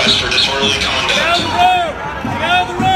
arrest for disorderly conduct. Get out of the road! Get out of the road!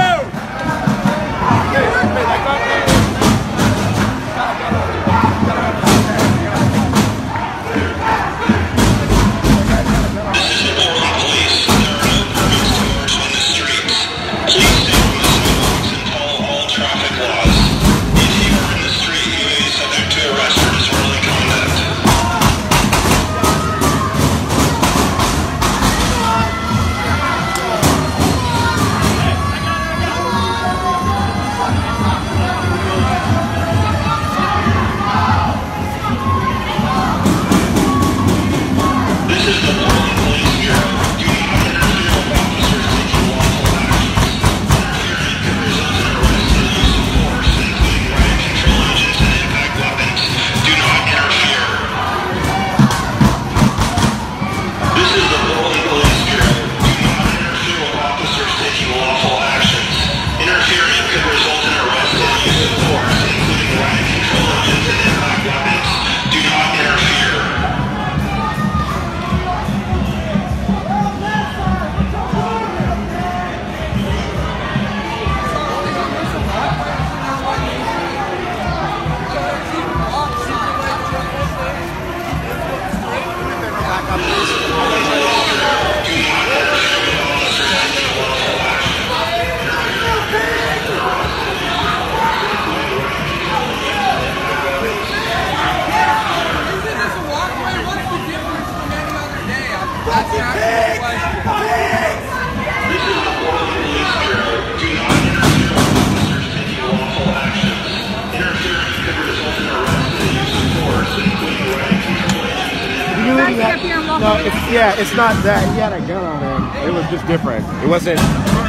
No, it's, yeah, it's not that. He had a gun on him. It was just different. It wasn't...